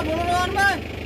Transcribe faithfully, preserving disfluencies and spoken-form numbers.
Bulunur mu?